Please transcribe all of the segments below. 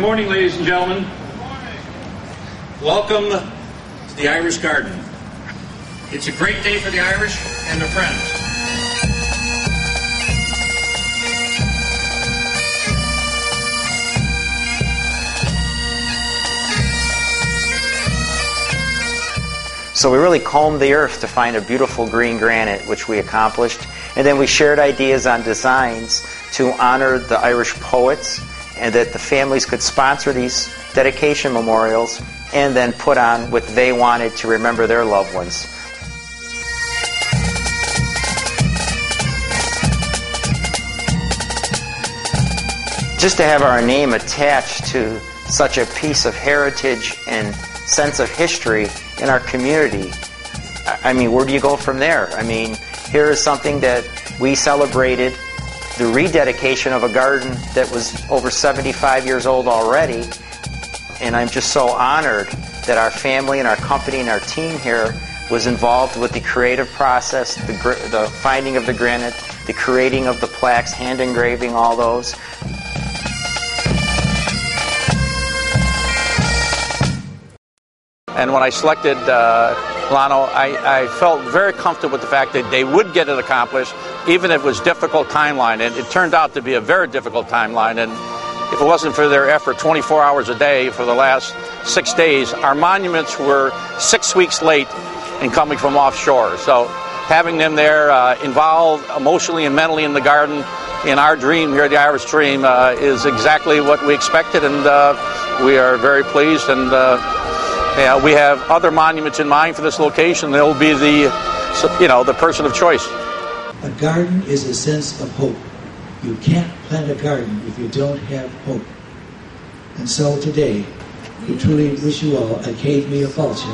Good morning, ladies and gentlemen. Welcome to the Irish Garden. It's a great day for the Irish and their friends. So we really combed the earth to find a beautiful green granite, which we accomplished. And then we shared ideas on designs to honor the Irish poets, and that the families could sponsor these dedication memorials and then put on what they wanted to remember their loved ones. Just to have our name attached to such a piece of heritage and sense of history in our community, I mean, where do you go from there? I mean, here is something that we celebrated, the rededication of a garden that was over 75 years old already, and I'm just so honored that our family and our company and our team here was involved with the creative process, the finding of the granite, the creating of the plaques, hand engraving, all those. And when I selected Lano, I felt very comfortable with the fact that they would get it accomplished, even if it was a difficult timeline. And it turned out to be a very difficult timeline. And if it wasn't for their effort 24 hours a day for the last 6 days, our monuments were 6 weeks late in coming from offshore. So having them there involved emotionally and mentally in the garden, in our dream here, the Irish dream, is exactly what we expected. And we are very pleased. And yeah, we have other monuments in mind for this location. They'll be the, you know, the person of choice. A garden is a sense of hope. You can't plant a garden if you don't have hope. And so today, we truly wish you all a cave meal culture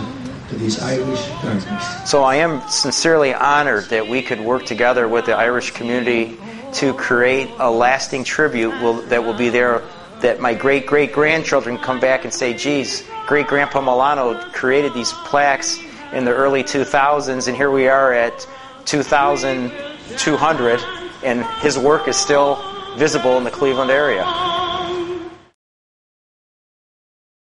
to these Irish gardens. So I am sincerely honored that we could work together with the Irish community to create a lasting tribute that will be there, that my great-great-grandchildren come back and say, geez, great-grandpa Milano created these plaques in the early 2000s, and here we are at 2,200, and his work is still visible in the Cleveland area.